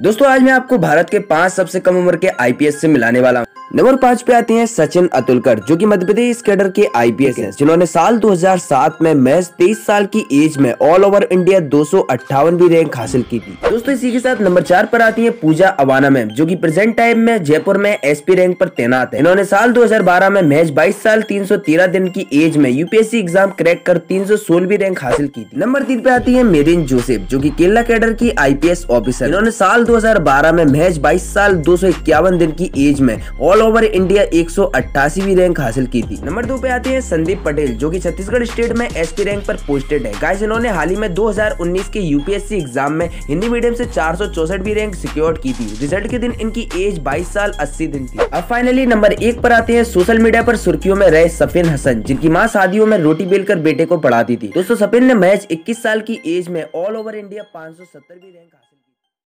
दोस्तों आज मैं आपको भारत के 5 सबसे कम उम्र के आईपीएस से मिलाने वाला हूं। नंबर 5 पे आते हैं सचिन अतुलकर, जो कि मध्य प्रदेश कैडर के आईपीएस हैं, जिन्होंने साल 2007 में महज 23 साल की एज में ऑल ओवर इंडिया 258वीं रैंक हासिल की थी। दोस्तों इसी के साथ नंबर 4 पर आती है पूजा अवाना मैम, जो कि प्रेजेंट टाइम में जयपुर में एसपी रैंक पर तैनात है। इन्होंने साल 2012 में महज 22 साल 313 दिन की एज में यूपीएससी एग्जाम क्रैक कर 316वीं रैंक हासिल की थी। नंबर 3 पे आती है मेरिन जोसेफ, जो की केरला कैडर की आईपीएस ऑफिसर। इन्होंने साल 2012 में महज 22 साल 251 दिन की एज में ऑल ओवर इंडिया 188वीं रैंक हासिल की थी। नंबर 2 पे आते हैं संदीप पटेल, जो कि छत्तीसगढ़ स्टेट में एसपी रैंक पर पोस्टेड है। गाइस इन्होंने हाल ही में 2019 के यूपीएससी एग्जाम में हिंदी मीडियम से 464वीं रैंक सिक्योर की थी। रिजल्ट के दिन इनकी एज 22 साल 80 दिन थी। अब फाइनली नंबर 1 पर आते हैं सोशल मीडिया पर सुर्खियों में रहे सफीन हसन, जिनकी माँ शादियों में रोटी बेलकर बेटे को पढ़ाती थी। दोस्तों सफीन ने महज 21 साल की एज में ऑल ओवर इंडिया 570वीं रैंक